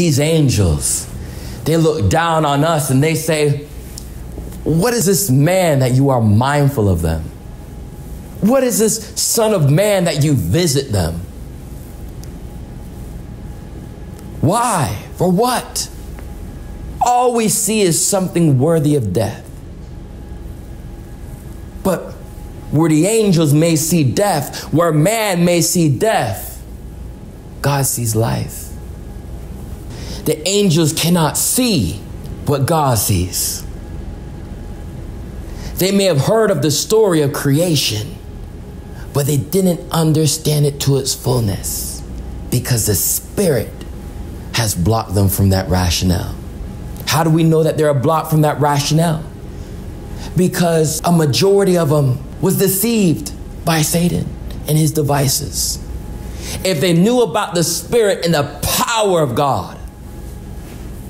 these angels, they look down on us and they say, what is this man that you are mindful of them? What is this son of man that you visit them? Why? For what? All we see is something worthy of death. But where the angels may see death, where man may see death, God sees life. The angels cannot see what God sees. They may have heard of the story of creation, but they didn't understand it to its fullness because the Spirit has blocked them from that rationale. How do we know that they're blocked from that rationale? Because a majority of them was deceived by Satan and his devices. If they knew about the Spirit and the power of God,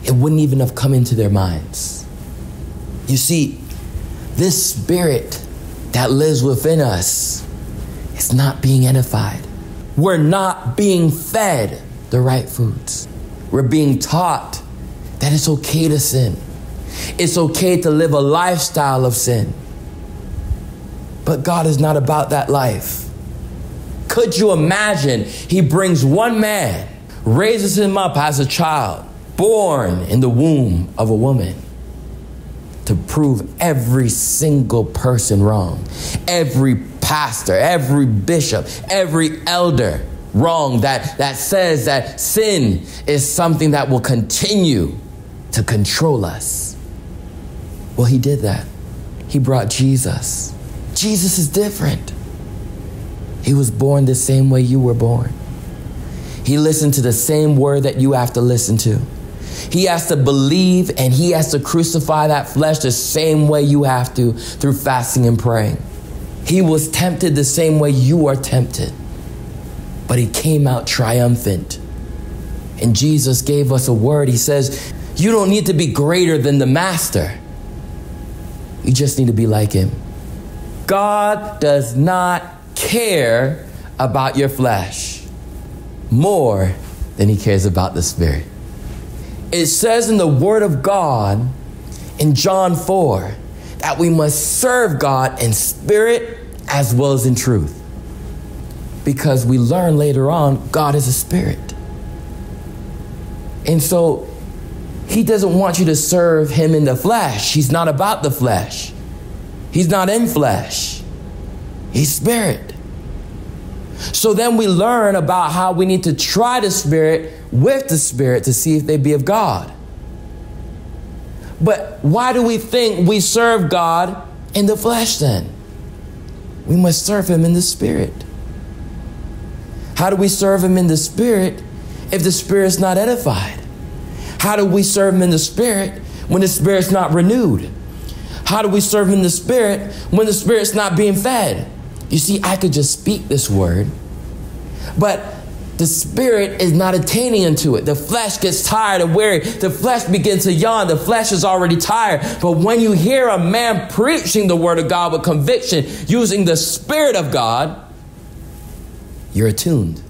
it wouldn't even have come into their minds. You see, this Spirit that lives within us is not being edified. We're not being fed the right foods. We're being taught that it's okay to sin. It's okay to live a lifestyle of sin. But God is not about that life. Could you imagine? He brings one man, raises him up as a child, born in the womb of a woman, to prove every single person wrong, every pastor, every bishop, every elder wrong that says that sin is something that will continue to control us. Well, he did that. He brought Jesus. Jesus is different. He was born the same way you were born. He listened to the same word that you have to listen to. He has to believe and he has to crucify that flesh the same way you have to, through fasting and praying. He was tempted the same way you are tempted, but he came out triumphant. And Jesus gave us a word. He says, you don't need to be greater than the master. You just need to be like him. God does not care about your flesh more than he cares about the Spirit. It says in the Word of God in John 4 that we must serve God in spirit as well as in truth, because we learn later on God is a spirit. And so he doesn't want you to serve him in the flesh. He's not about the flesh. He's not in flesh. He's spirit. So then we learn about how we need to try the Spirit with the Spirit to see if they be of God. But why do we think we serve God in the flesh then? We must serve him in the Spirit. How do we serve him in the Spirit if the Spirit's not edified? How do we serve him in the Spirit when the Spirit's not renewed? How do we serve him in the Spirit when the Spirit's not being fed? You see, I could just speak this word, but the Spirit is not attaining unto it. The flesh gets tired and weary. The flesh begins to yawn. The flesh is already tired. But when you hear a man preaching the word of God with conviction, using the Spirit of God, you're attuned.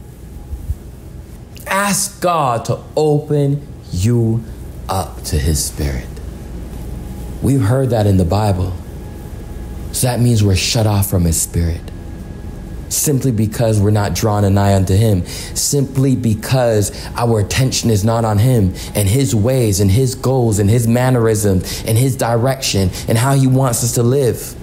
Ask God to open you up to his Spirit. We've heard that in the Bible. So that means we're shut off from his Spirit simply because we're not drawing an eye unto him, simply because our attention is not on him and his ways and his goals and his mannerisms and his direction and how he wants us to live.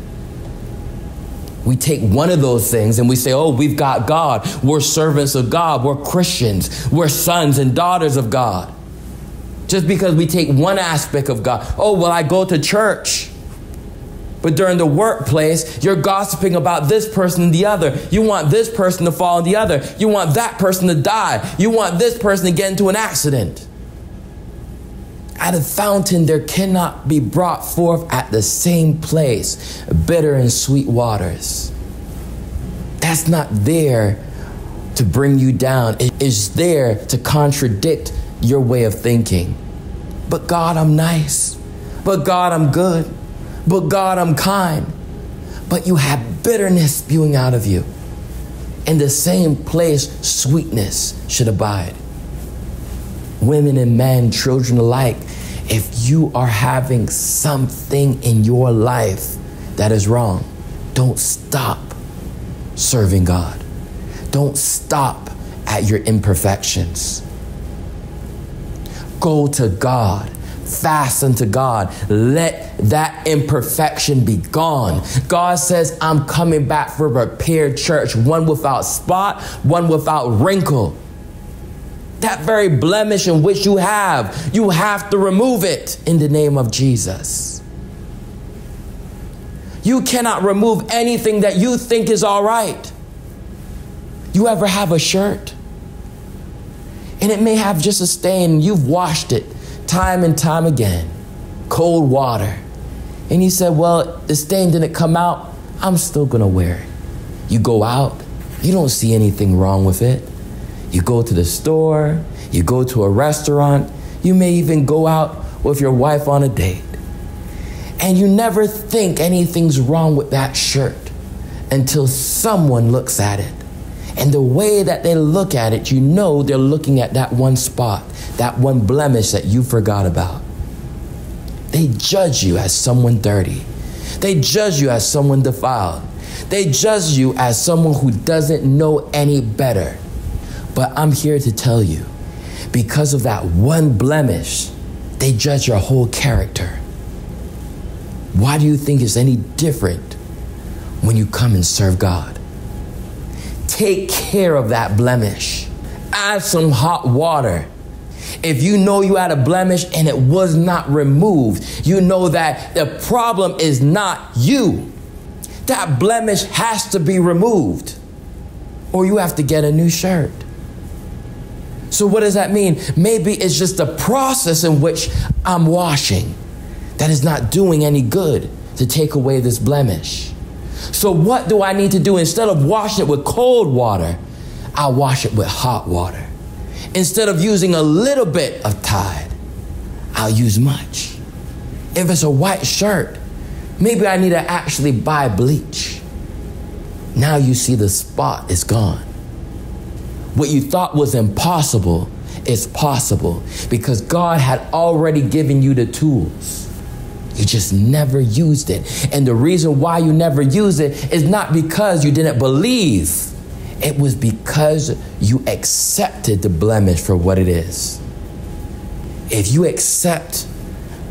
We take one of those things and we say, oh, we've got God. We're servants of God. We're Christians. We're sons and daughters of God. Just because we take one aspect of God. Oh, well, I go to church. But during the workplace, you're gossiping about this person and the other. You want this person to fall on the other. You want that person to die. You want this person to get into an accident. At a fountain, there cannot be brought forth at the same place bitter and sweet waters. That's not there to bring you down. It is there to contradict your way of thinking. But God, I'm nice. But God, I'm good. But God, I'm kind. But you have bitterness spewing out of you. In the same place, sweetness should abide. women and men, children alike, if you are having something in your life that is wrong, don't stop serving God. Don't stop at your imperfections. Go to God. Fast unto God. Let that imperfection be gone. God says, I'm coming back for a prepared church, one without spot, one without wrinkle. That very blemish in which you have to remove it in the name of Jesus. You cannot remove anything that you think is all right. You ever have a shirt? And it may have just a stain. You've washed it time and time again. Cold water. And you said, well, the stain didn't come out. I'm still going to wear it. You go out. You don't see anything wrong with it. You go to the store, you go to a restaurant, you may even go out with your wife on a date. And you never think anything's wrong with that shirt until someone looks at it. And the way that they look at it, you know they're looking at that one spot, that one blemish that you forgot about. They judge you as someone dirty. They judge you as someone defiled. They judge you as someone who doesn't know any better. But I'm here to tell you, because of that one blemish, they judge your whole character. Why do you think it's any different when you come and serve God? Take care of that blemish. Add some hot water. If you know you had a blemish and it was not removed, you know that the problem is not you. That blemish has to be removed, or you have to get a new shirt. So what does that mean? Maybe it's just the process in which I'm washing that is not doing any good to take away this blemish. So what do I need to do? Instead of washing it with cold water, I'll wash it with hot water. Instead of using a little bit of Tide, I'll use much. If it's a white shirt, maybe I need to actually buy bleach. Now you see the spot is gone. What you thought was impossible is possible because God had already given you the tools. You just never used it. And the reason why you never used it is not because you didn't believe. It was because you accepted the blemish for what it is. If you accept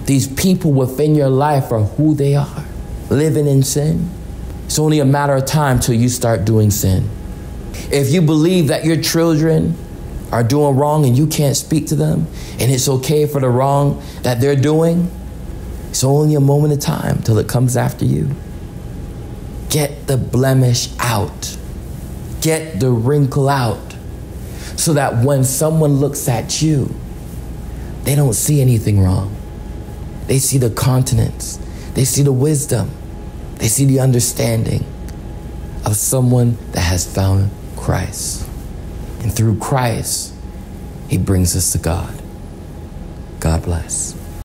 these people within your life for who they are, living in sin, it's only a matter of time till you start doing sin. If you believe that your children are doing wrong and you can't speak to them and it's okay for the wrong that they're doing, it's only a moment of time till it comes after you. Get the blemish out. Get the wrinkle out so that when someone looks at you, they don't see anything wrong. They see the continence. They see the wisdom. They see the understanding of someone that has found Christ. And through Christ, he brings us to God. God bless.